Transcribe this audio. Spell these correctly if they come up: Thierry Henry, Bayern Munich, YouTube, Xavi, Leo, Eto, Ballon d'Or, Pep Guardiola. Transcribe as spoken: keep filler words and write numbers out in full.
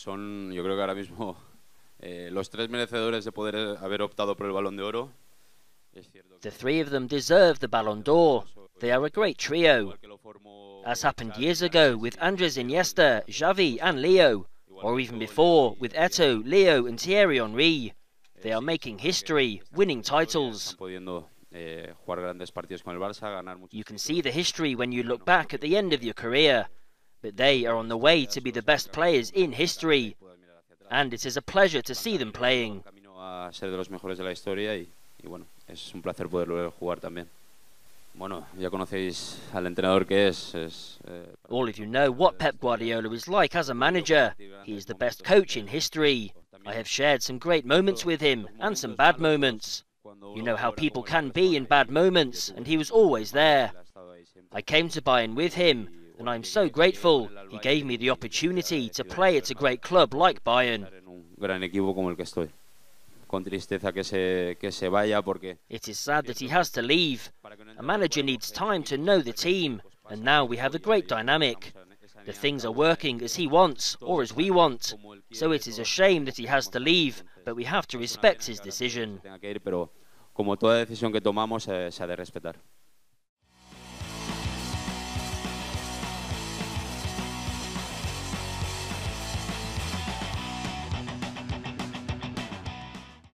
son, yo creo que ahora mismo, eh, los tres merecedores de poder haber optado por el Balón de Oro. The three of them deserve the Ballon d'Or. They are a great trio, as happened years ago with Andrés Iniesta, Xavi and Leo, or even before with Eto, Leo and Thierry Henry. They are making history, winning titles. You can see the history when you look back at the end of your career, but they are on the way to be the best players in history, and it is a pleasure to see them playing. Y bueno, es un placer poder volver a jugar también. Bueno, ya conocéis al entrenador que es. es eh, All of you know what Pep Guardiola is like as a manager. He is the best coach in history. I have shared some great moments with him and some bad moments. You know how people can be in bad moments, and he was always there. I came to Bayern with him, and I'm so grateful. He gave me the opportunity to play at a great club like Bayern. Gran equipo como el que estoy. It is sad that he has to leave. A manager needs time to know the team, and now we have a great dynamic. The things are working as he wants, or as we want. So it is a shame that he has to leave, but we have to respect his decision.